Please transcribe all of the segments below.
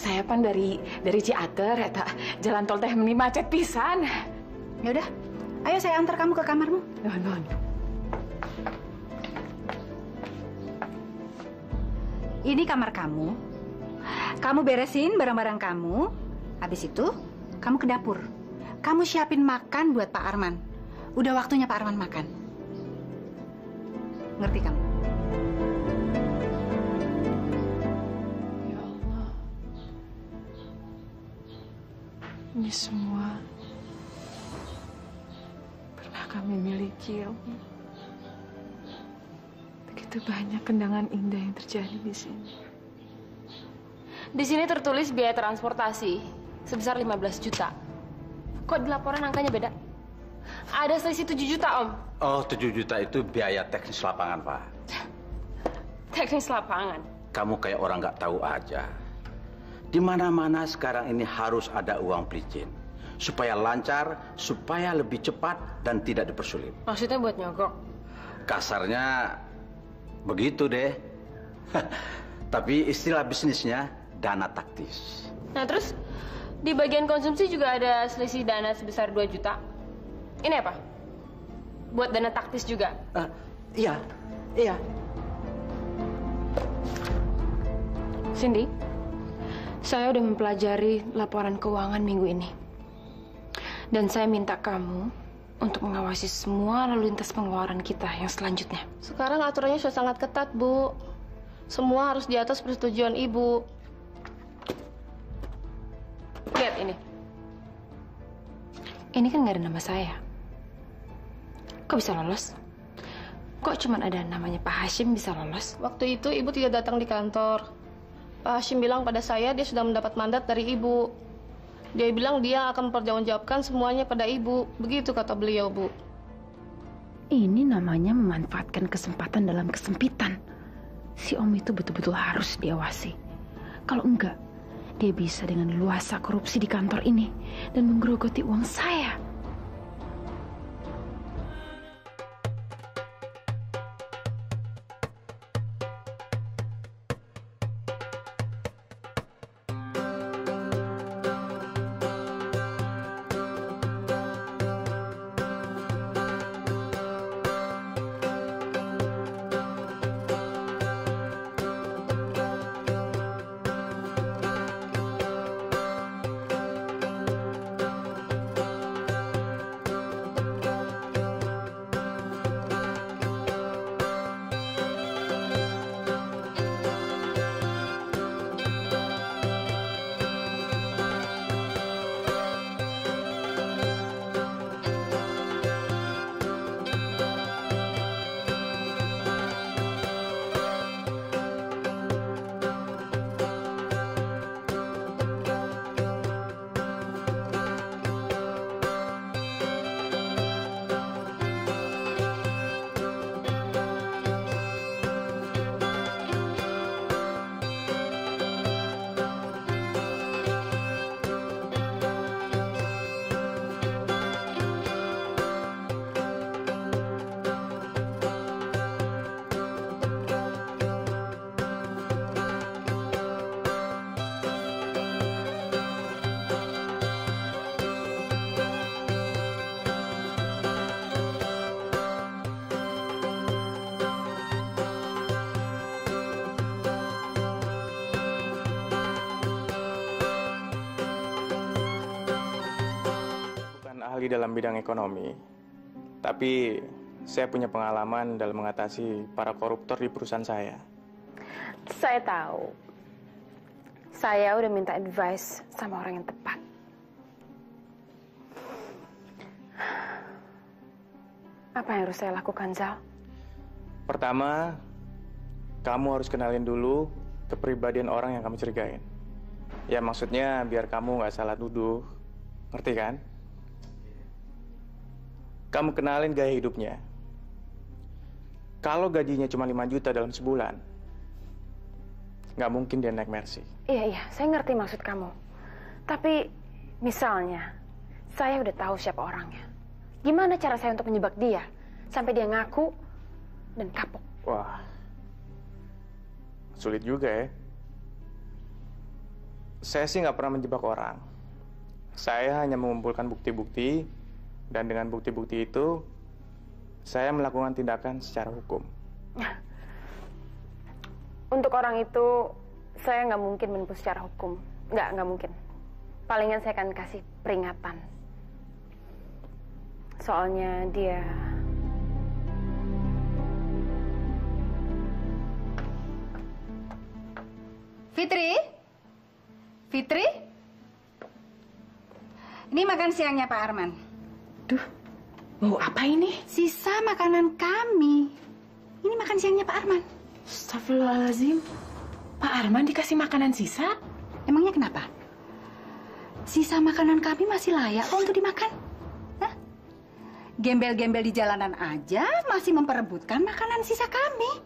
saya pan dari Ciater, eta jalan tol teh meni macet pisan. Ya udah, ayo saya antar kamu ke kamarmu. Non. Ini kamar kamu. Kamu beresin barang-barang kamu. Habis itu, kamu ke dapur. Kamu siapin makan buat Pak Arman. Udah waktunya Pak Arman makan. Ngerti kamu? Ini semua pernah kami miliki, ya Allah. Begitu banyak kenangan indah yang terjadi di sini. Di sini tertulis biaya transportasi sebesar 15 juta. Kok di laporan angkanya beda? Ada selisih 7 juta, Om. Oh, 7 juta itu biaya teknis lapangan, Pak. Teknis lapangan? Kamu kayak orang nggak tahu aja. Di mana-mana sekarang ini harus ada uang pelicin. Supaya lancar, supaya lebih cepat dan tidak dipersulit. Maksudnya buat nyogok? Kasarnya begitu deh. Tapi istilah bisnisnya dana taktis. Nah terus, di bagian konsumsi juga ada selisih dana sebesar 2 juta. Ini apa? Buat dana taktis juga? Iya. Cindy? Saya udah mempelajari laporan keuangan minggu ini. Dan saya minta kamu untuk mengawasi semua lalu lintas pengeluaran kita yang selanjutnya. Sekarang aturannya sudah sangat ketat, Bu. Semua harus di atas persetujuan Ibu. Lihat ini. Ini kan nggak ada nama saya. Kok bisa lolos? Kok cuma ada namanya Pak Hashim bisa lolos? Waktu itu Ibu tidak datang di kantor. Pak Hashim bilang pada saya dia sudah mendapat mandat dari Ibu. Dia bilang dia akan mempertanggungjawabkan semuanya pada Ibu. Begitu kata beliau, Bu. Ini namanya memanfaatkan kesempatan dalam kesempitan. Si Om itu betul-betul harus diawasi. Kalau enggak, dia bisa dengan luasa korupsi di kantor ini dan menggerogoti uang saya. Dalam bidang ekonomi, tapi saya punya pengalaman dalam mengatasi para koruptor di perusahaan saya. Saya tahu. Saya udah minta advice sama orang yang tepat. Apa yang harus saya lakukan, Zal? Pertama, kamu harus kenalin dulu kepribadian orang yang kamu curigain. Ya maksudnya biar kamu nggak salah tuduh. Ngerti kan? Kamu kenalin gaya hidupnya. Kalau gajinya cuma 5 juta dalam sebulan, nggak mungkin dia naik Mercy. Iya, saya ngerti maksud kamu. Tapi misalnya, saya udah tahu siapa orangnya. Gimana cara saya untuk menjebak dia sampai dia ngaku dan kapok? Wah, sulit juga ya. Saya sih nggak pernah menjebak orang. Saya hanya mengumpulkan bukti-bukti, dan dengan bukti-bukti itu, saya melakukan tindakan secara hukum. Untuk orang itu, saya nggak mungkin menempuh secara hukum. Nggak mungkin. Palingan saya akan kasih peringatan. Soalnya dia... Fitri? Fitri? Ini makan siangnya Pak Arman. Duh, bau apa ini? Sisa makanan kami. Ini makan siangnya Pak Arman. Astagfirullahaladzim. Pak Arman dikasih makanan sisa? Emangnya kenapa? Sisa makanan kami masih layak kok untuk dimakan. Gembel-gembel di jalanan aja masih memperebutkan makanan sisa kami.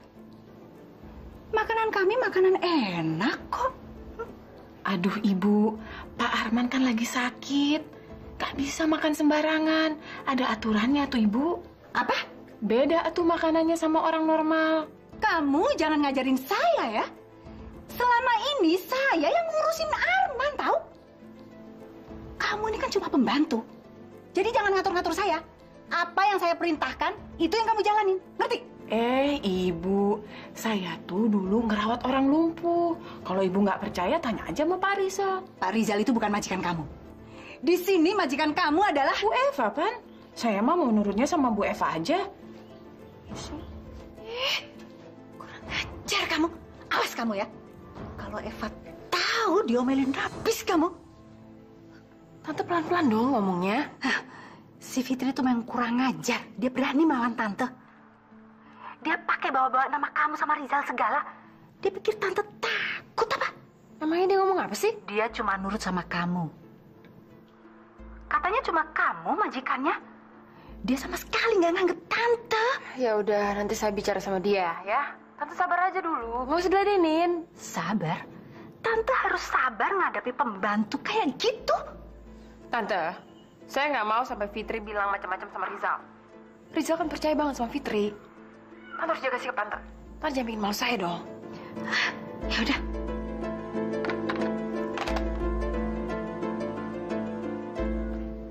Makanan kami makanan enak kok. Aduh Ibu, Pak Arman kan lagi sakit. Gak bisa makan sembarangan. Ada aturannya tuh Ibu. Apa? Beda tuh makanannya sama orang normal. Kamu jangan ngajarin saya ya. Selama ini saya yang ngurusin Arman tahu. Kamu ini kan cuma pembantu. Jadi jangan ngatur-ngatur saya. Apa yang saya perintahkan, itu yang kamu jalanin. Ngerti? Ibu, saya tuh dulu ngerawat orang lumpuh. Kalau Ibu nggak percaya, tanya aja sama Pak Rizal. Pak Rizal itu bukan majikan kamu. Di sini majikan kamu adalah... Bu Eva, kan? Saya mah mau nurutnya sama Bu Eva aja. Kurang ajar kamu. Awas kamu ya. Kalau Eva tahu diomelin habis kamu. Tante pelan-pelan dong ngomongnya. Si Fitri tuh memang kurang ajar. Dia berani melawan Tante. Dia pakai bawa-bawa nama kamu sama Rizal segala. Dia pikir Tante takut apa? Namanya dia ngomong apa sih? Dia cuma nurut sama kamu. Katanya cuma kamu majikannya. Dia sama sekali nggak nganggep Tante. Ya udah, nanti saya bicara sama dia ya. Tante sabar aja dulu. Nggak usah diladenin. Sabar? Tante harus sabar menghadapi pembantu kayak gitu. Tante, saya nggak mau sampai Fitri bilang macam-macam sama Rizal. Rizal kan percaya banget sama Fitri. Tante harus jaga sikap Tante. Tante jangan bikin malu saya dong. Ya udah.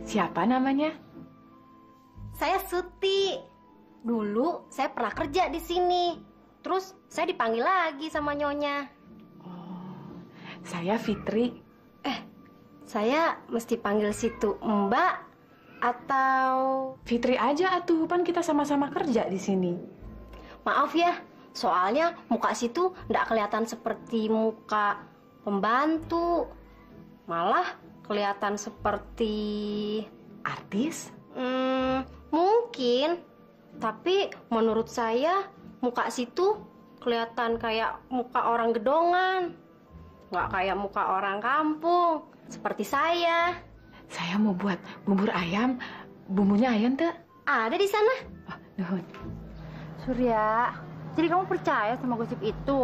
Siapa namanya? Saya Suti. Dulu saya pernah kerja di sini. Terus saya dipanggil lagi sama Nyonya. Oh, saya Fitri. Saya mesti panggil situ Mbak atau Fitri aja atuh, pan kita sama-sama kerja di sini. Maaf ya, soalnya muka situ nggak kelihatan seperti muka pembantu. Malah kelihatan seperti... artis? Mungkin. Tapi menurut saya muka situ kelihatan kayak muka orang gedongan. Nggak kayak muka orang kampung. Seperti saya. Saya mau buat bubur ayam. Bumbunya ayam tuh? Ada di sana. Oh, nuhun. Surya, jadi kamu percaya sama gosip itu?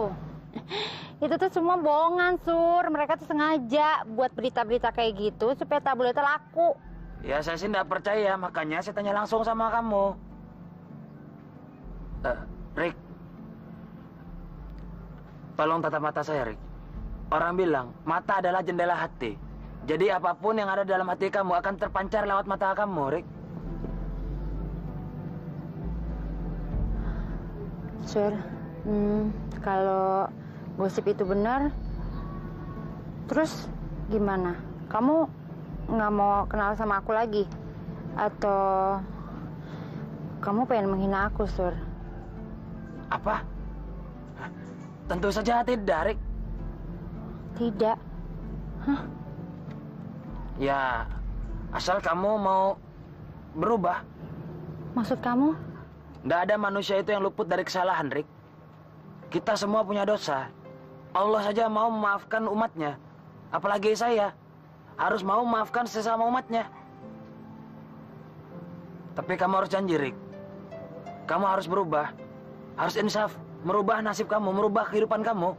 Itu tuh semua bohongan, Sur. Mereka tuh sengaja buat berita-berita kayak gitu supaya tabloidnya laku. Ya, saya sih nggak percaya. Makanya saya tanya langsung sama kamu. Rick, tolong tatap mata saya, Rick. Orang bilang, mata adalah jendela hati. Jadi apapun yang ada dalam hati kamu akan terpancar lewat mata kamu, Rick. Sur, kalau gosip itu benar, terus gimana? Kamu nggak mau kenal sama aku lagi? Atau kamu pengen menghina aku, Sur? Apa? Tentu saja tidak, Rick. Tidak? Hah? Ya, asal kamu mau berubah. Maksud kamu? Nggak ada manusia itu yang luput dari kesalahan, Rick. Kita semua punya dosa. Allah saja mau memaafkan umatnya. Apalagi saya. Harus mau memaafkan sesama umatnya. Tapi kamu harus janji, Rick. Kamu harus berubah. Harus insaf. Merubah nasib kamu. Merubah kehidupan kamu.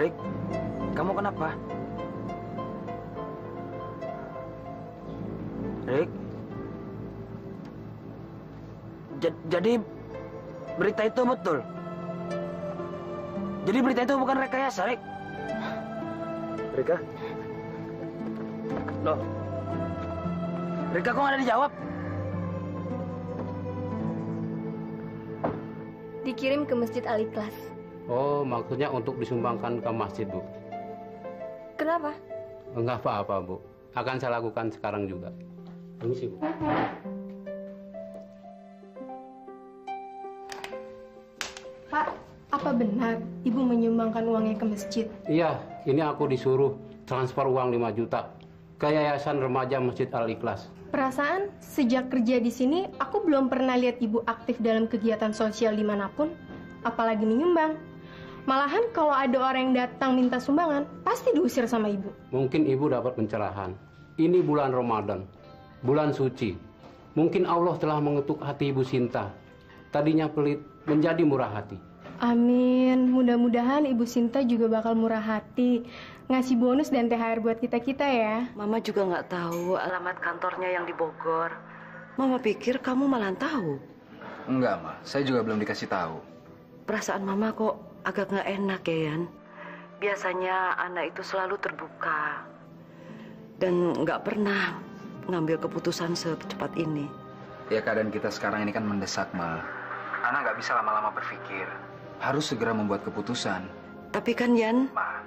Rick, kamu kenapa? Rick? Jadi berita itu betul. Jadi berita itu bukan rekayasa, Rek. Rika? Loh? Rika kok nggak ada dijawab? Dikirim ke Masjid Al-Ikhlas. Oh, maksudnya untuk disumbangkan ke masjid, Bu. Kenapa? Enggak apa-apa, Bu. Akan saya lakukan sekarang juga. Permisi, Bu. Pak, apa benar Ibu menyumbangkan uangnya ke masjid? Iya, ini aku disuruh transfer uang 5 juta ke Yayasan Remaja Masjid Al-Ikhlas. Perasaan sejak kerja di sini, aku belum pernah lihat Ibu aktif dalam kegiatan sosial dimanapun, apalagi menyumbang. Malahan kalau ada orang yang datang minta sumbangan, pasti diusir sama Ibu. Mungkin Ibu dapat pencerahan. Ini bulan Ramadan, bulan suci. Mungkin Allah telah mengetuk hati Ibu Sinta. Tadinya pelit, menjadi murah hati. Amin. Mudah-mudahan Ibu Sinta juga bakal murah hati. Ngasih bonus dan THR buat kita-kita ya. Mama juga nggak tahu alamat kantornya yang di Bogor. Mama pikir kamu malah tahu. Enggak, Ma. Saya juga belum dikasih tahu. Perasaan Mama kok agak nggak enak ya, Yan. Biasanya anak itu selalu terbuka dan nggak pernah ngambil keputusan secepat ini. Ya, keadaan kita sekarang ini kan mendesak, Ma. Anak nggak bisa lama-lama berpikir. Harus segera membuat keputusan. Tapi kan, Yan. Ma,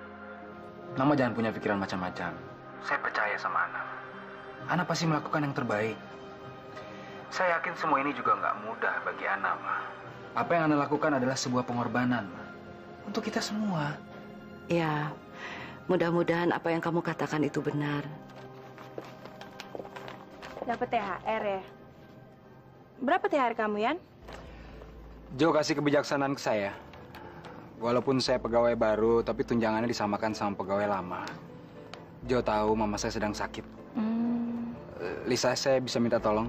Mama jangan punya pikiran macam-macam. Saya percaya sama anak. Anak pasti melakukan yang terbaik. Saya yakin semua ini juga nggak mudah bagi anak, Ma. Apa yang anak lakukan adalah sebuah pengorbanan, Ma. Untuk kita semua. Ya, mudah-mudahan apa yang kamu katakan itu benar. Dapat THR ya? Berapa THR kamu, Yan? Jo kasih kebijaksanaan ke saya. Walaupun saya pegawai baru, tapi tunjangannya disamakan sama pegawai lama. Jo tahu mama saya sedang sakit. Lisa, saya bisa minta tolong?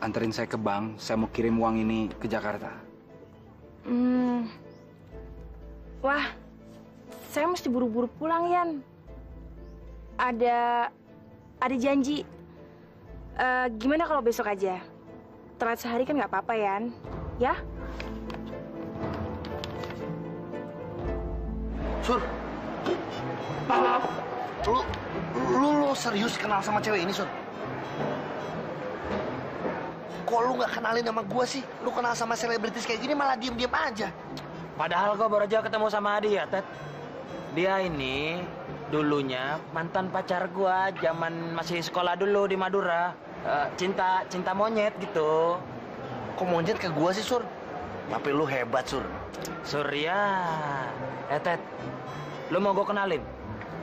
Anterin saya ke bank, saya mau kirim uang ini ke Jakarta. Wah, saya mesti buru-buru pulang, Yan. Ada janji. Gimana kalau besok aja? Telat sehari kan nggak apa-apa, Yan. Ya? Sur, maaf. Lu serius kenal sama cewek ini, Sur? Kok lu gak kenalin sama gue sih? Lu kenal sama selebritis kayak gini malah diem-diem aja. Padahal gue baru aja ketemu sama dia, Ted. Dia ini dulunya mantan pacar gue zaman masih sekolah dulu di Madura. Cinta monyet gitu. Kok monyet ke gue sih, Sur? Tapi lu hebat, Sur. Surya. Ted, lu mau gue kenalin?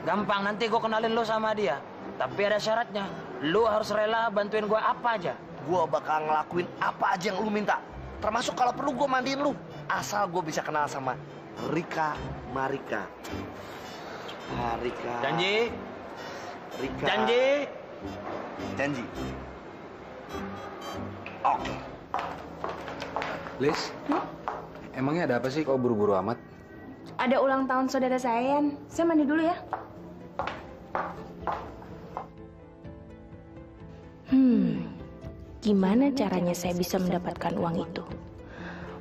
Gampang, nanti gue kenalin lu sama dia. Tapi ada syaratnya. Lu harus rela bantuin gue apa aja. Gue bakal ngelakuin apa aja yang lu minta. Termasuk kalau perlu gue mandiin lu. Asal gue bisa kenal sama Rika Marika. Marika. Janji. Rika. Janji. Janji. Oke. Liz, emangnya ada apa sih kok buru-buru amat? Ada ulang tahun saudara saya, Yan. Saya mandi dulu ya. Gimana caranya saya bisa mendapatkan uang itu?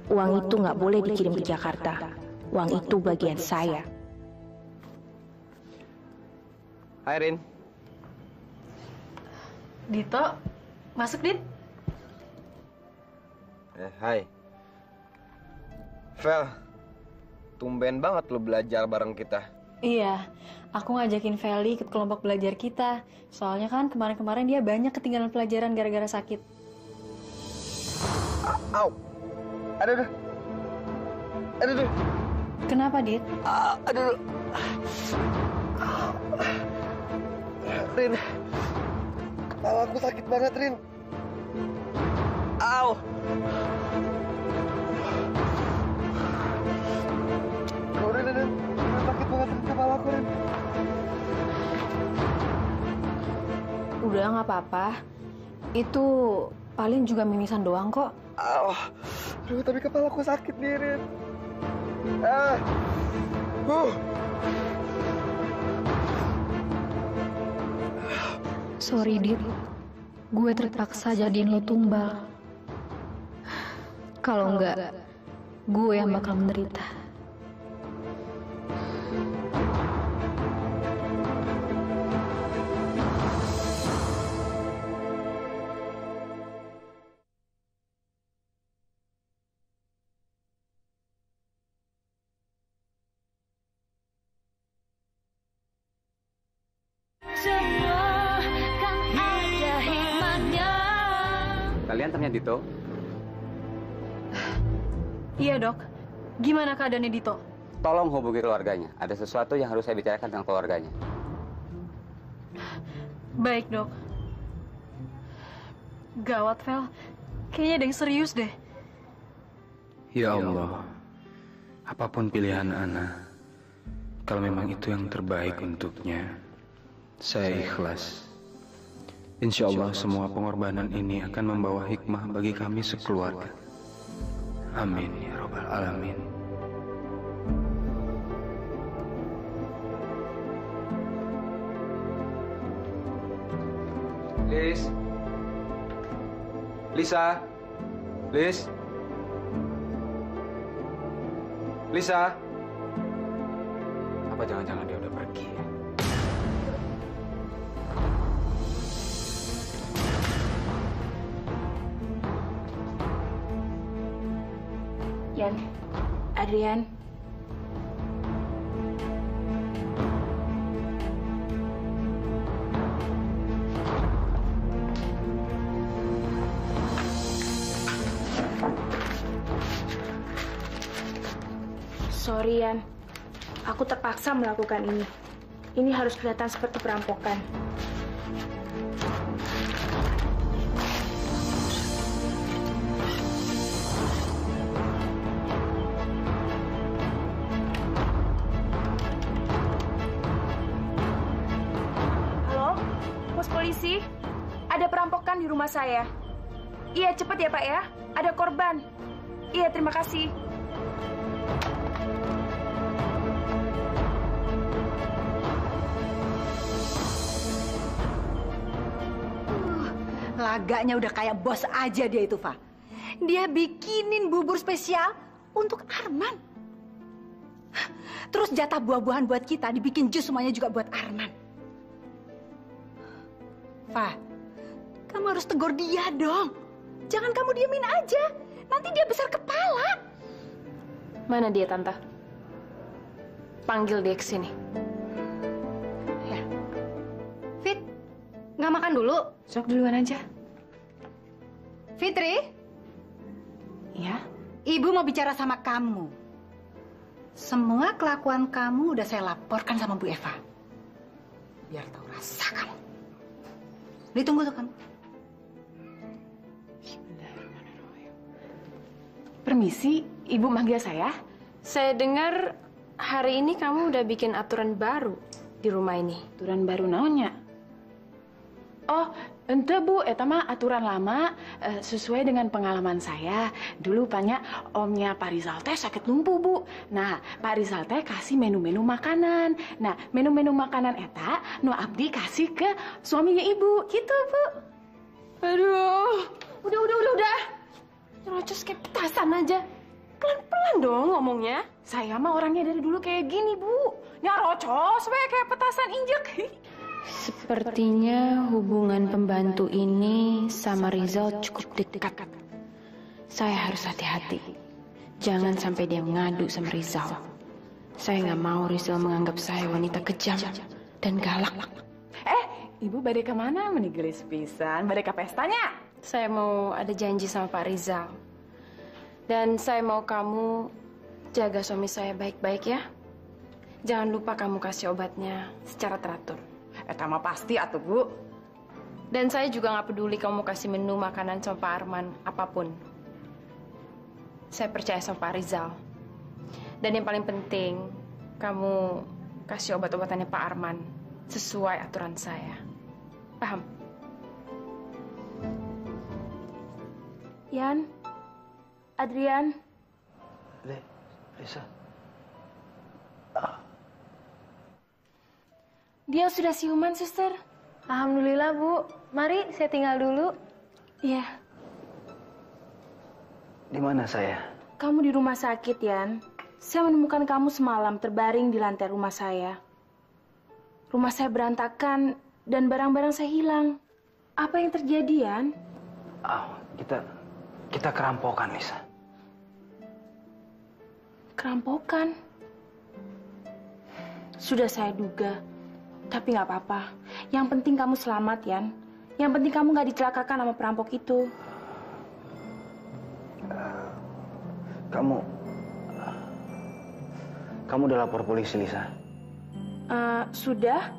Uang itu nggak boleh dikirim ke Jakarta. Uang itu bagian saya. Hai, Rin. Dito, masuk, Dit. Hai. Vel, tumben banget lo belajar bareng kita. Iya, aku ngajakin Feli ikut kelompok belajar kita. Soalnya kan kemarin-kemarin dia banyak ketinggalan pelajaran gara-gara sakit. Au, aduh. Kenapa, Dit? Aduh, Rin, kepala aku sakit banget, Rin. Au. Udah nggak apa-apa, itu paling juga mimisan doang kok. Aduh, tapi kepala aku sakit nih, Rin. Sorry, Dit, gue terpaksa jadiin lo tumbal. Kalau enggak, gue yang bakal menderita. Kalian tanya Dito? Iya dok, gimana keadaannya Dito? Tolong hubungi keluarganya, ada sesuatu yang harus saya bicarakan dengan keluarganya. Baik dok. Gawat Vel, kayaknya ada yang serius deh. Ya Allah, apapun pilihan Ana, kalau memang itu yang terbaik untuknya, saya ikhlas. Insya Allah semua pengorbanan ini akan membawa hikmah bagi kami sekeluarga. Amin ya Rabbal Alamin. Liz, Lisa, Liz, Lisa. Apa jangan-jangan dia udah pergi ya? Yan, Adrian. Sorry, Yan. Aku terpaksa melakukan ini. Ini harus kelihatan seperti perampokan. Polisi, ada perampokan di rumah saya. Iya, cepat ya Pak ya. Ada korban. Iya, terima kasih. Laganya udah kayak bos aja dia itu, Fa. Dia bikinin bubur spesial untuk Arman. Terus jatah buah-buahan buat kita dibikin jus semuanya juga buat Arman. Fa, kamu harus tegur dia dong. Jangan kamu diamin aja. Nanti dia besar kepala. Mana dia, Tante? Panggil dia ke sini. Ya. Fit, nggak makan dulu? Sok duluan aja. Fitri? Ya? Ibu mau bicara sama kamu. Semua kelakuan kamu udah saya laporkan sama Bu Eva. Biar tahu rasa kamu. Ditunggu tuh kamu. Permisi, Ibu manggil saya. Saya dengar hari ini kamu udah bikin aturan baru di rumah ini. Aturan baru naonnya? Oh, ente Bu, eta mah aturan lama sesuai dengan pengalaman saya. Dulu banyak omnya Pak Rizal teh sakit lumpuh, Bu. Nah, Pak Rizal teh kasih menu-menu makanan. Nah, menu-menu makanan eta nu abdi kasih ke suaminya Ibu. Gitu, Bu. Aduh, udah. Rocos kayak petasan aja. Pelan-pelan dong ngomongnya. Saya mah orangnya dari dulu kayak gini, Bu. Nyarocos kayak petasan injek. Sepertinya hubungan pembantu ini sama Rizal cukup dekat. Saya harus hati-hati. Jangan sampai dia mengadu sama Rizal. Saya nggak mau Rizal menganggap saya wanita kejam dan galak. Ibu badai kemana? Menigelis pisan. Badai ke pestanya? Saya mau ada janji sama Pak Rizal. Dan saya mau kamu jaga suami saya baik-baik ya. Jangan lupa kamu kasih obatnya secara teratur. Eta mah pasti atuh Bu. Dan saya juga nggak peduli kamu kasih menu makanan sama Pak Arman apapun. Saya percaya sama Pak Rizal. Dan yang paling penting, kamu kasih obat-obatannya Pak Arman sesuai aturan saya. Paham? Yan, Adrian, Lisa. Dia sudah siuman, Suster. Alhamdulillah, Bu. Mari, saya tinggal dulu. Iya. Di mana saya? Kamu di rumah sakit, Yan. Saya menemukan kamu semalam terbaring di lantai rumah saya. Rumah saya berantakan dan barang-barang saya hilang. Apa yang terjadi, Yan? Kita kerampokan, Lisa. Kerampokan? Sudah saya duga. Tapi nggak apa-apa. Yang penting kamu selamat, Yan. Yang penting kamu nggak dicelakakan sama perampok itu. Kamu udah lapor polisi, Lisa? Sudah.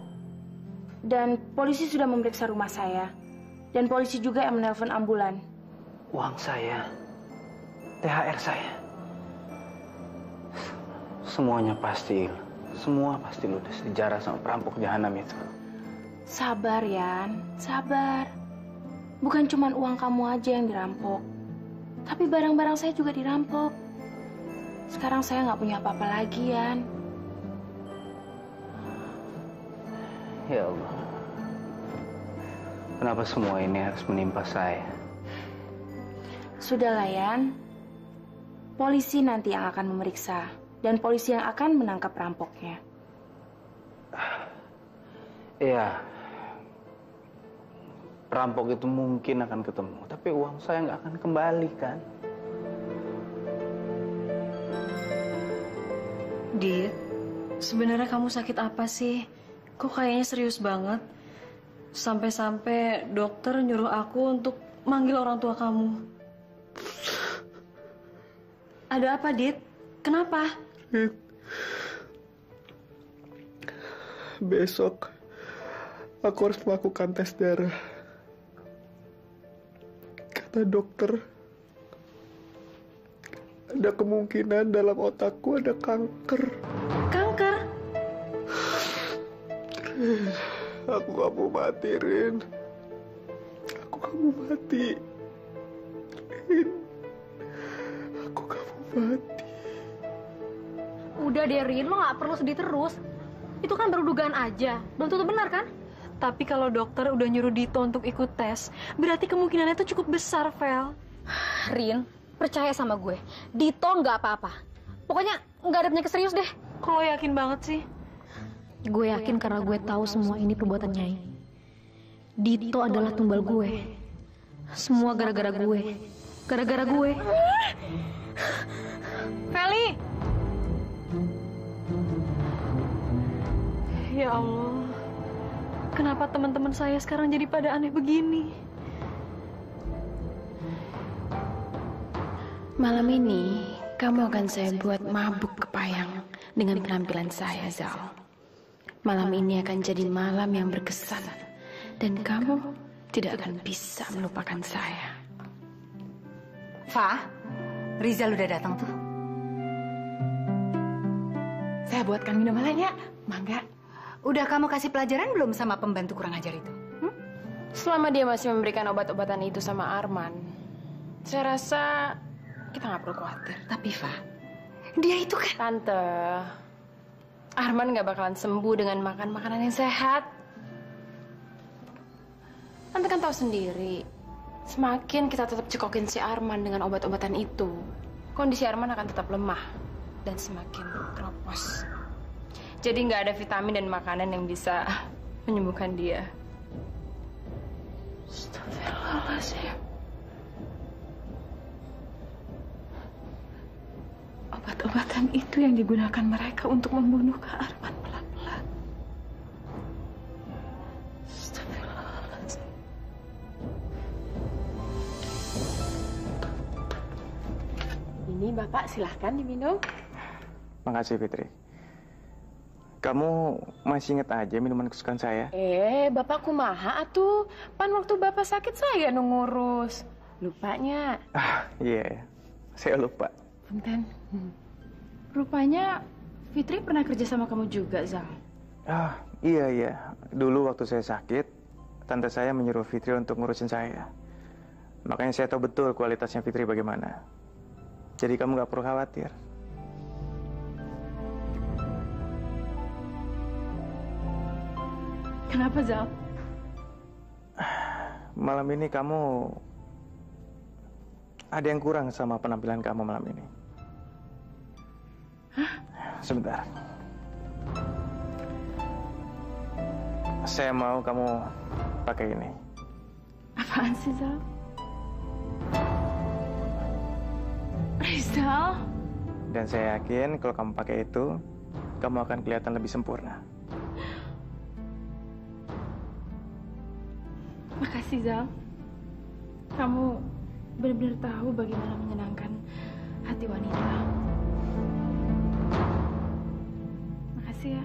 Dan polisi sudah memeriksa rumah saya. Dan polisi juga yang menelpon ambulan. Uang saya, THR saya, semuanya pasti, semua pasti ludes dijarah sama perampok jahanam itu. Sabar, Yan, sabar. Bukan cuma uang kamu aja yang dirampok, tapi barang-barang saya juga dirampok. Sekarang saya nggak punya apa-apa lagi, Yan. Ya Allah, kenapa semua ini harus menimpa saya? Sudahlah, Yan. Polisi nanti yang akan memeriksa. Dan polisi yang akan menangkap perampoknya. Iya. Perampok itu mungkin akan ketemu. Tapi uang saya nggak akan kembali, kan? Dit, sebenarnya kamu sakit apa sih? Kok kayaknya serius banget? Sampai-sampai dokter nyuruh aku untuk manggil orang tua kamu. Ada apa, Dit? Kenapa? Dit, besok aku harus melakukan tes darah. Kata dokter, ada kemungkinan dalam otakku ada kanker. Kanker? Aku gak mau mati, Rin. Aku gak mau mati, Rin. Aku gak mau mati. Udah deh, Rin, lo gak perlu sedih terus. Itu kan baru dugaan aja, belum tentu benar, kan? Tapi kalau dokter udah nyuruh Dito untuk ikut tes, berarti kemungkinannya itu cukup besar, Vel. Rin, percaya sama gue, Dito gak apa-apa. Pokoknya gak ada penyakit serius deh. Kok lo yakin banget sih? Gue yakin karena gue tahu semua ini perbuatan Nyai. Dito adalah tumbal gue. Semua gara-gara gue. Gara-gara gue. Feli! Ya Allah, kenapa teman-teman saya sekarang jadi pada aneh begini? Malam ini, kamu akan saya buat mabuk kepayang dengan penampilan saya, Zal. Malam ini akan jadi malam yang berkesan, dan kamu tidak akan bisa melupakan saya. Fa, Rizal udah datang tuh. Saya buatkan minum malamnya, mangga. Udah kamu kasih pelajaran belum sama pembantu kurang ajar itu? Hmm? Selama dia masih memberikan obat-obatan itu sama Arman, saya rasa kita nggak perlu khawatir. Tapi, Fa, dia itu kan... Tante, Arman nggak bakalan sembuh dengan makan makanan yang sehat. Tante kan tahu sendiri, semakin kita tetap cekokin si Arman dengan obat-obatan itu, kondisi Arman akan tetap lemah dan semakin keropos. Jadi nggak ada vitamin dan makanan yang bisa menyembuhkan dia. Astagfirullahaladzim. Obat-obatan itu yang digunakan mereka untuk membunuh Kak Arman pelan-pelan. Astagfirullahaladzim. Ini Bapak silahkan diminum. Makasih, Fitri. Kamu masih ingat aja minuman kesukaan saya? Bapak kumaha atuh. Pan waktu Bapak sakit saya ngurus. Lupanya. Iya, saya lupa. Punten. Rupanya Fitri pernah kerja sama kamu juga, Zal. Iya. Dulu waktu saya sakit, tante saya menyuruh Fitri untuk ngurusin saya. Makanya saya tahu betul kualitasnya Fitri bagaimana. Jadi kamu gak perlu khawatir. Kenapa, Zal? Malam ini kamu... ada yang kurang sama penampilan kamu malam ini. Sebentar. Saya mau kamu pakai ini. Apaan sih, Zal? Rizal? Dan saya yakin kalau kamu pakai itu, kamu akan kelihatan lebih sempurna. Makasih, Zal. Kamu benar-benar tahu bagaimana menyenangkan hati wanita. Makasih ya.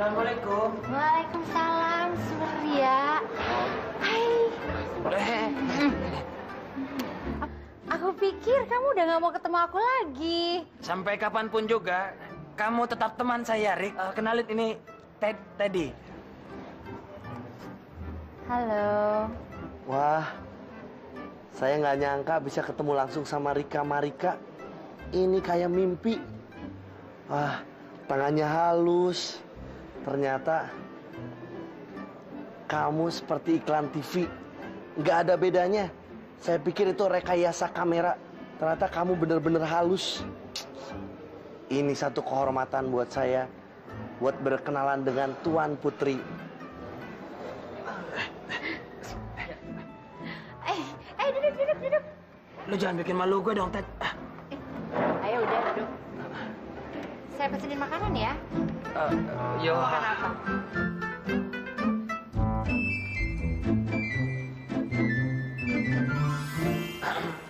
Assalamualaikum. Waalaikumsalam, Surya. Hai. Aku pikir kamu udah gak mau ketemu aku lagi. Sampai kapanpun juga, kamu tetap teman saya, Rik. Kenalin ini Teddy. Halo. Wah, saya nggak nyangka bisa ketemu langsung sama Rika-Marika. Ini kayak mimpi. Wah, tangannya halus. Ternyata kamu seperti iklan TV. Nggak ada bedanya. Saya pikir itu rekayasa kamera. Ternyata kamu bener-bener halus. Ini satu kehormatan buat saya, buat berkenalan dengan Tuan Putri. Duduk. Lu jangan bikin malu gue dong, Ted. Ayo udah, duduk. Saya pesenin makanan ya. Yo. Makan apa?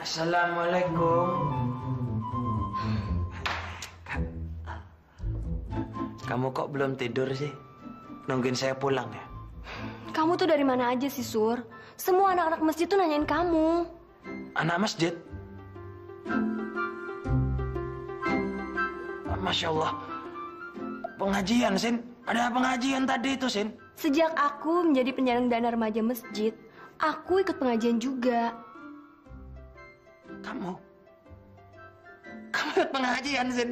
Assalamualaikum. Kamu kok belum tidur sih? Nungguin saya pulang ya? Kamu tuh dari mana aja sih, Sur? Semua anak-anak masjid tuh nanyain kamu. Anak masjid? Masya Allah. Pengajian, Sin. Ada pengajian tadi itu, Sin. Sejak aku menjadi penyandang dana remaja masjid, aku ikut pengajian juga. Kamu? Kamu ikut pengajian, Sin?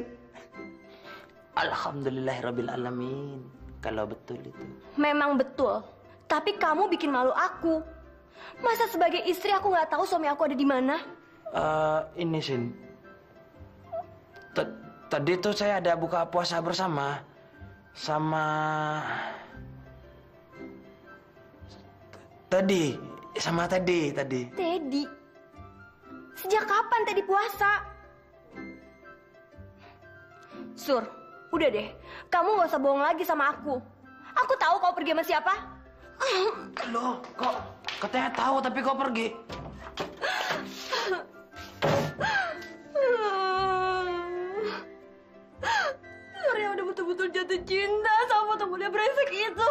Alhamdulillahirrabbilalamin. Kalau betul itu. Memang betul. Tapi kamu bikin malu aku. Masa sebagai istri aku nggak tahu suami aku ada di mana? Ini, Sin. Tadi itu saya ada buka puasa bersama. Sama Teddy. Teddy? Sejak kapan Teddy puasa? Sur, udah deh. Kamu nggak usah bohong lagi sama aku. Aku tahu kau pergi sama siapa. Loh, kok katanya tahu tapi kau pergi? Surya udah betul-betul jatuh cinta sama temennya brengsek itu.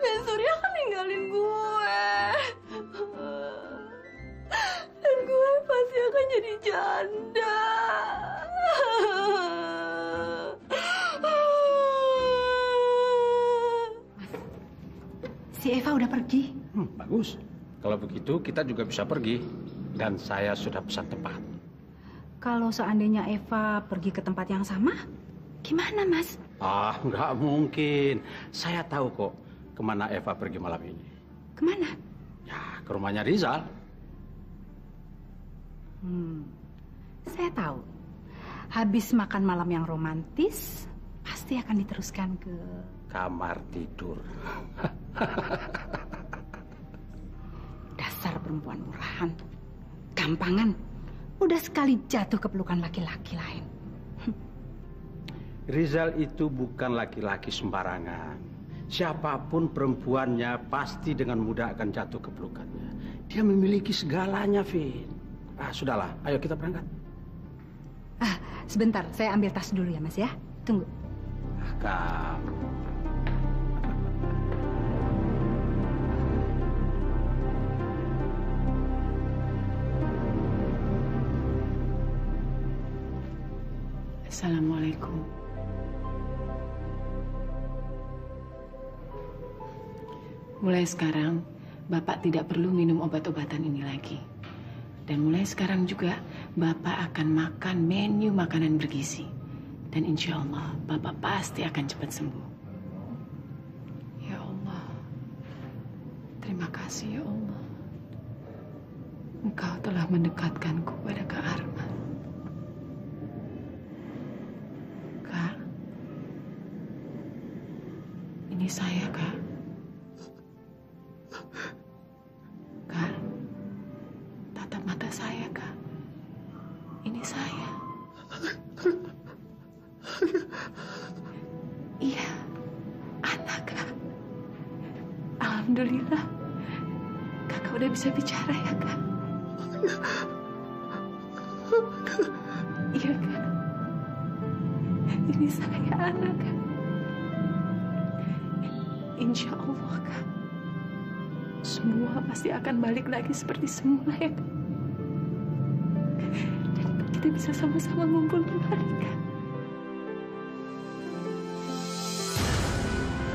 Dan Surya kan ninggalin gue. Dan gue pasti akan jadi janda. Si Eva udah pergi. Bagus. Kalau begitu kita juga bisa pergi. Dan saya sudah pesan tempat. Kalau seandainya Eva pergi ke tempat yang sama, gimana, Mas? Ah, nggak mungkin. Saya tahu kok kemana Eva pergi malam ini. Kemana? Ya, ke rumahnya Rizal. Saya tahu. Habis makan malam yang romantis, pasti akan diteruskan ke... kamar tidur. Dasar perempuan murahan. Gampangan, udah sekali jatuh ke pelukan laki-laki lain. Rizal itu bukan laki-laki sembarangan. Siapapun perempuannya pasti dengan mudah akan jatuh ke pelukannya. Dia memiliki segalanya, Vin. Ah, sudahlah, ayo kita berangkat. Ah, sebentar, saya ambil tas dulu ya, Mas ya. Tunggu. Kamu. Assalamualaikum. Mulai sekarang, Bapak tidak perlu minum obat-obatan ini lagi. Dan mulai sekarang juga, Bapak akan makan menu makanan bergizi. Dan insya Allah, Bapak pasti akan cepat sembuh. Ya Allah, terima kasih ya Allah. Engkau telah mendekatkanku pada Kak Arman. Kak, ini saya Kak. Kak, tatap mata saya Kak. Ini saya. Iya, anak Kak. Alhamdulillah, Kakak udah bisa bicara ya Kak. Iya Kak, ini saya anak Kak. Insya Allah Kak, semua pasti akan balik lagi seperti semula ya Kak. Dan kita bisa sama-sama ngumpul kembali Kak.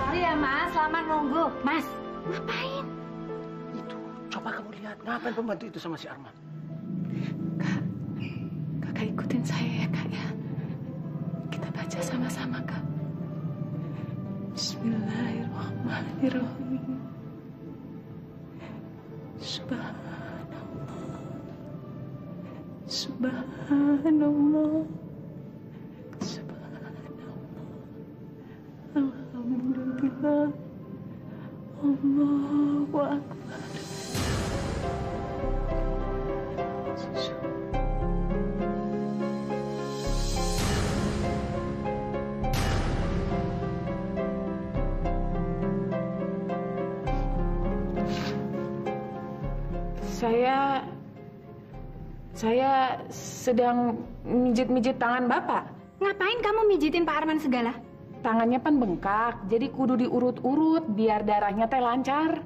Sorry ya Mas, lama nunggu. Mas, ngapain? Itu, coba kamu lihat, ngapain pembantu itu sama si Arman? Kak, ikutin saya ya Kak ya. Kita baca sama-sama Kak. Bismillahirrahmanirrahim. Subhanallah. Subhanallah. Subhanallah. Alhamdulillah. Allahu Akbar. Saya sedang mijit-mijit tangan Bapak. Ngapain kamu mijitin Pak Arman segala? Tangannya pan bengkak, jadi kudu diurut-urut biar darahnya teh lancar.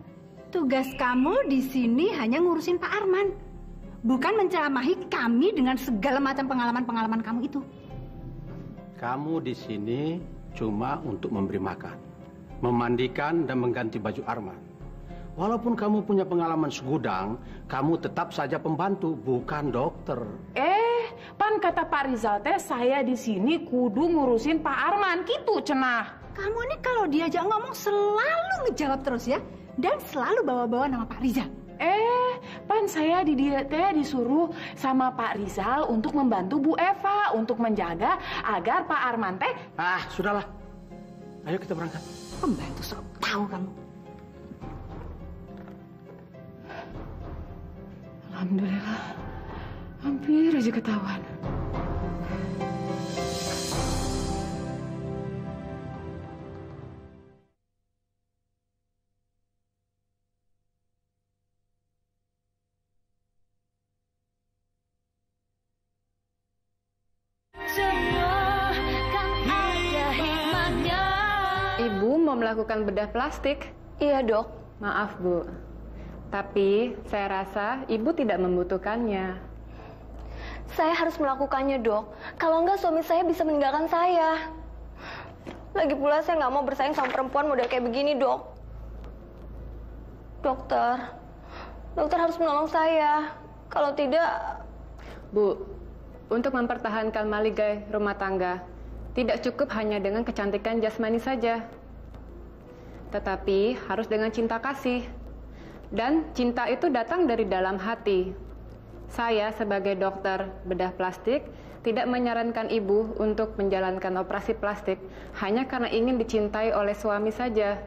Tugas kamu di sini hanya ngurusin Pak Arman, bukan menceramahi kami dengan segala macam pengalaman-pengalaman kamu itu. Kamu di sini cuma untuk memberi makan, memandikan dan mengganti baju Arman. Walaupun kamu punya pengalaman segudang, kamu tetap saja pembantu, bukan dokter. Pan kata Pak Rizal teh saya di sini kudu ngurusin Pak Arman, gitu cenah. Kamu ini kalau diajak ngomong selalu ngejawab terus ya, dan selalu bawa-bawa nama Pak Rizal. Pan saya disuruh sama Pak Rizal untuk membantu Bu Eva untuk menjaga agar Pak Arman teh. Ah, sudahlah. Ayo kita berangkat. Pembantu sok tahu kamu. Alhamdulillah, hampir aja ketahuan. Ibu mau melakukan bedah plastik? Iya, Dok. Maaf, Bu. Tapi saya rasa ibu tidak membutuhkannya. Saya harus melakukannya, Dok. Kalau enggak suami saya bisa meninggalkan saya. Lagi pula saya nggak mau bersaing sama perempuan model kayak begini, Dok. Dokter harus menolong saya. Kalau tidak... Bu, untuk mempertahankan maligai rumah tangga, tidak cukup hanya dengan kecantikan jasmani saja. Tetapi harus dengan cinta kasih. Dan cinta itu datang dari dalam hati. Saya sebagai dokter bedah plastik tidak menyarankan ibu untuk menjalankan operasi plastik hanya karena ingin dicintai oleh suami saja.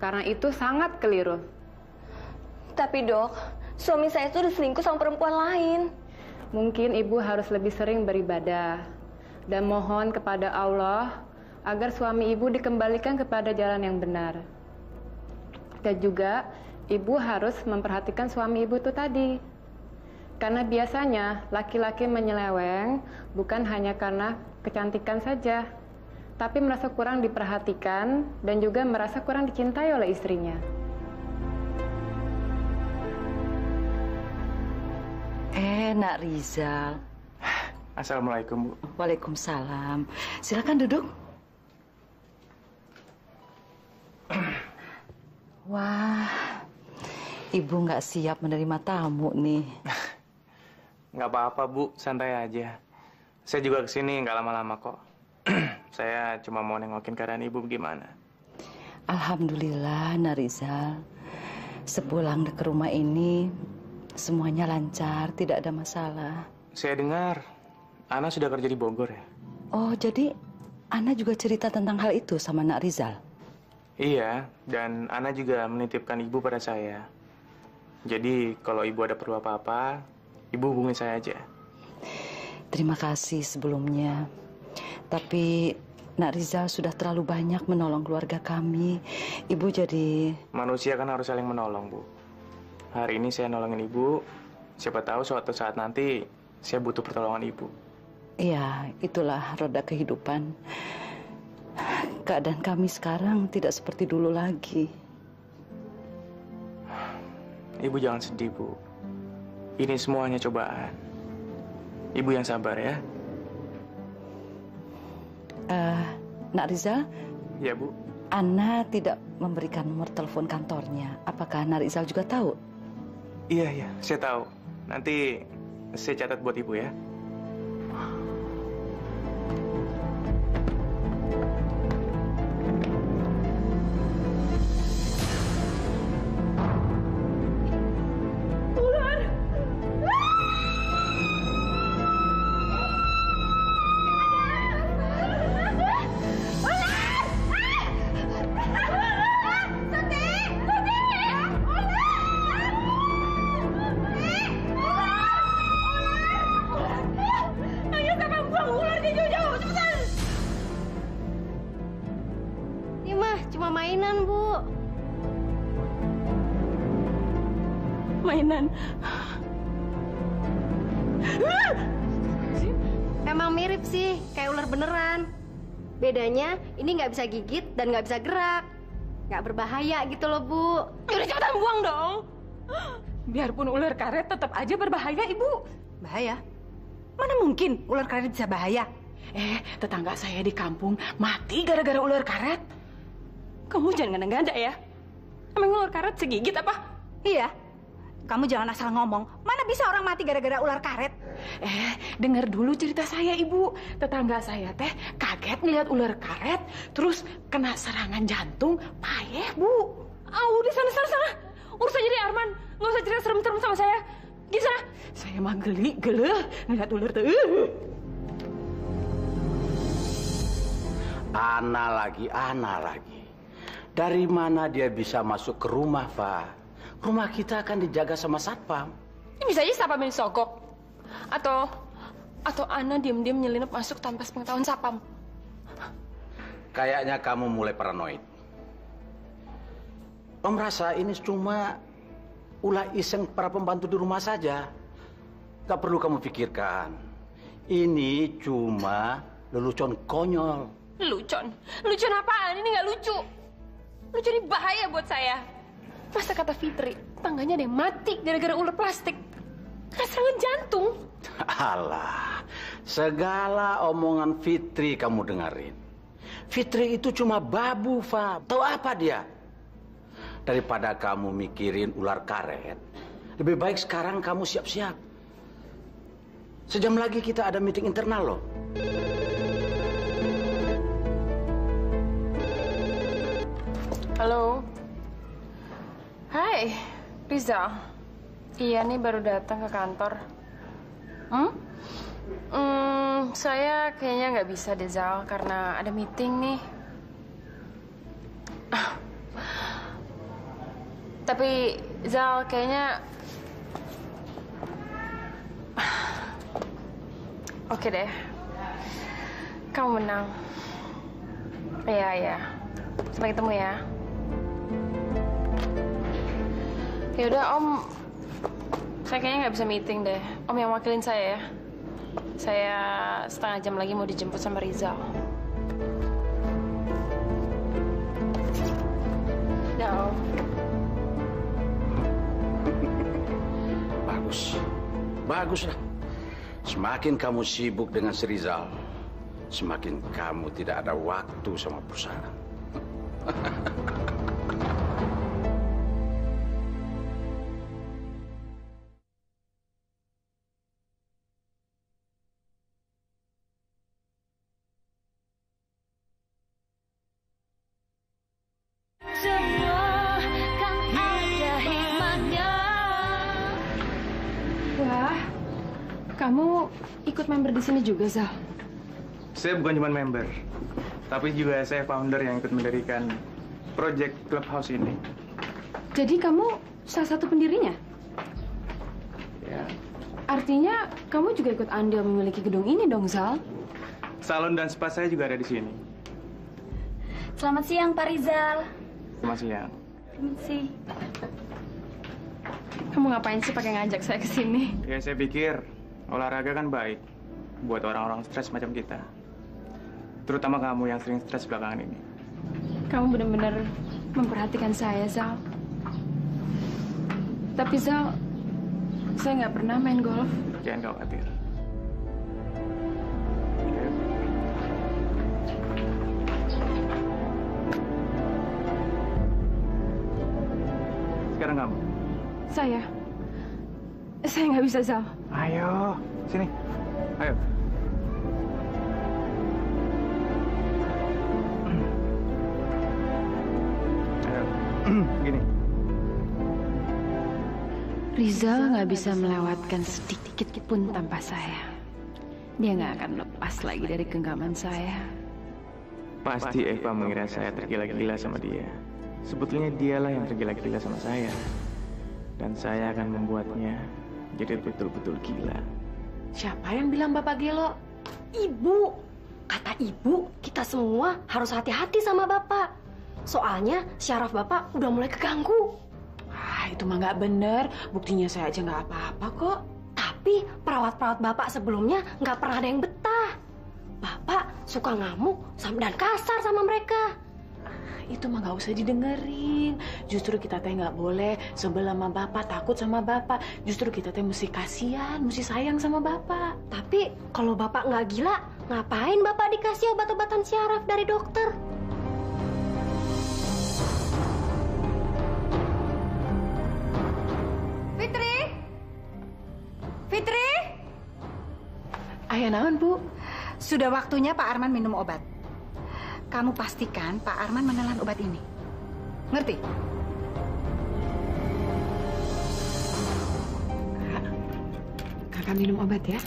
Karena itu sangat keliru. Tapi Dok, suami saya itu diselingkuh sama perempuan lain. Mungkin ibu harus lebih sering beribadah dan mohon kepada Allah agar suami ibu dikembalikan kepada jalan yang benar. Dan juga ibu harus memperhatikan suami ibu itu tadi. Karena biasanya laki-laki menyeleweng bukan hanya karena kecantikan saja, tapi merasa kurang diperhatikan dan juga merasa kurang dicintai oleh istrinya. Nak Rizal. Assalamualaikum, Bu. Waalaikumsalam. Silakan duduk. Wah, Ibu nggak siap menerima tamu nih. Nggak apa-apa, Bu. Santai aja. Saya juga kesini nggak lama-lama kok. Saya cuma mau nengokin keadaan Ibu gimana. Alhamdulillah, Nak Rizal. Sepulang ke rumah ini, semuanya lancar, tidak ada masalah. Saya dengar, Ana sudah kerja di Bogor ya? Oh, jadi Ana juga cerita tentang hal itu sama Nak Rizal? Iya, dan Ana juga menitipkan Ibu pada saya. Jadi, kalau Ibu ada perlu apa-apa, Ibu hubungi saya aja. Terima kasih sebelumnya. Tapi Nak Rizal sudah terlalu banyak menolong keluarga kami. Ibu jadi... Manusia kan harus saling menolong, Bu. Hari ini saya nolongin Ibu, siapa tahu suatu saat nanti saya butuh pertolongan Ibu. Iya, itulah roda kehidupan. Keadaan kami sekarang tidak seperti dulu lagi. Ibu jangan sedih, Bu. Ini semuanya cobaan. Ibu yang sabar ya. Nak Rizal? Ya, Bu. Ana tidak memberikan nomor telepon kantornya. Apakah Nak Rizal juga tahu? Iya, saya tahu. Nanti saya catat buat Ibu ya. Emang mirip sih, kayak ular beneran. Bedanya ini nggak bisa gigit dan nggak bisa gerak. Nggak berbahaya gitu loh, Bu. Yaudah cepetan buang dong. Biarpun ular karet tetap aja berbahaya, Ibu. Bahaya? Mana mungkin ular karet bisa bahaya? Tetangga saya di kampung mati gara-gara ular karet. Kamu jangan ngada-ngada ya. Emang ular karet segigit apa? Iya. Kamu jangan asal ngomong, mana bisa orang mati gara-gara ular karet? Dengar dulu cerita saya, Ibu. Tetangga saya teh kaget ngeliat ular karet, terus kena serangan jantung, payah, Bu. Au, di sana. Urus aja deh, Arman. Nggak usah cerita serem-serem sama saya. Di sana. Saya mah geli-geleh ngeliat ular tuh. Ana lagi. Dari mana dia bisa masuk ke rumah, Pak? Rumah kita akan dijaga sama satpam. Ini bisa aja satpam ini sogok. Atau Ana diam-diam nyelinap masuk tanpa sepengetahuan satpam. Kayaknya kamu mulai paranoid. Om rasa ini cuma ulah iseng para pembantu di rumah saja. Gak perlu kamu pikirkan. Ini cuma lelucon konyol. Lelucon? Lelucon apaan? Ini gak lucu. Lelucon ini bahaya buat saya. Masa kata Fitri, tangganya ada yang mati gara-gara ular plastik. Serangan jantung. Alah, segala omongan Fitri kamu dengerin. Fitri itu cuma babu, Fa. Tahu apa dia? Daripada kamu mikirin ular karet, lebih baik sekarang kamu siap-siap. Sejam lagi kita ada meeting internal loh. Halo? Hai, Rizal. Iya nih baru datang ke kantor. Saya kayaknya nggak bisa deh, Zal, karena ada meeting nih. Tapi Zal kayaknya. Oke deh. Kamu menang. Iya. Sampai ketemu ya. Yaudah, Om. Saya kayaknya nggak bisa meeting deh. Om yang wakilin saya ya. Saya setengah jam lagi mau dijemput sama Rizal. Dah, Om. Bagus lah. Semakin kamu sibuk dengan si Rizal, semakin kamu tidak ada waktu sama perusahaan. Kamu ikut member di sini juga, Zal? Saya bukan cuma member, tapi juga saya founder yang ikut mendirikan Project Clubhouse ini. Jadi kamu salah satu pendirinya? Ya. Artinya kamu juga ikut andil memiliki gedung ini dong, Zal? Salon dan spa saya juga ada di sini. Selamat siang, Pak Rizal. Selamat siang. Terima kasih. Kamu ngapain sih pakai ngajak saya ke sini? Ya, saya pikir olahraga kan baik buat orang-orang stres macam kita. Terutama kamu yang sering stres belakangan ini. Kamu benar-benar memperhatikan saya, Zal. Tapi, Zal, saya nggak pernah main golf. Jangan khawatir. Sekarang kamu. Saya nggak bisa, Zal. Ayo, sini. Ayo. Gini. Rizal nggak bisa melewatkan sedikit pun tanpa saya. Dia nggak akan lepas lagi dari genggaman saya. Pasti Eva mengira saya tergila-gila sama dia. Sebetulnya dialah yang tergila-gila sama saya. Dan saya akan membuatnya jadi betul-betul gila. Siapa yang bilang Bapak gelo? Ibu. Kata ibu, kita semua harus hati-hati sama Bapak. Soalnya syaraf Bapak udah mulai keganggu. Ah, itu mah nggak bener. Buktinya saya aja nggak apa-apa kok. Tapi perawat-perawat Bapak sebelumnya nggak pernah ada yang betah. Bapak suka ngamuk dan kasar sama mereka. Itu mah nggak usah didengerin. Justru kita teh nggak boleh sebel sama Bapak, takut sama Bapak. Justru kita teh mesti kasihan, mesti sayang sama Bapak. Tapi kalau Bapak nggak gila, ngapain Bapak dikasih obat-obatan syaraf dari dokter? Fitri, Fitri, ayah naon Bu? Sudah waktunya Pak Arman minum obat. Kamu pastikan Pak Arman menelan obat ini. Ngerti? Kakak minum obat ya.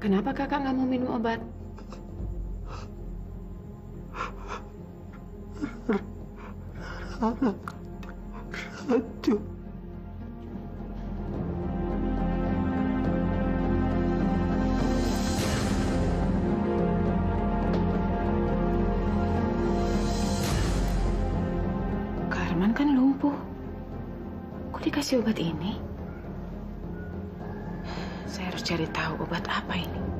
Kenapa kakak nggak mau minum obat? Aduh. Dikasih obat ini, saya harus cari tahu obat apa ini.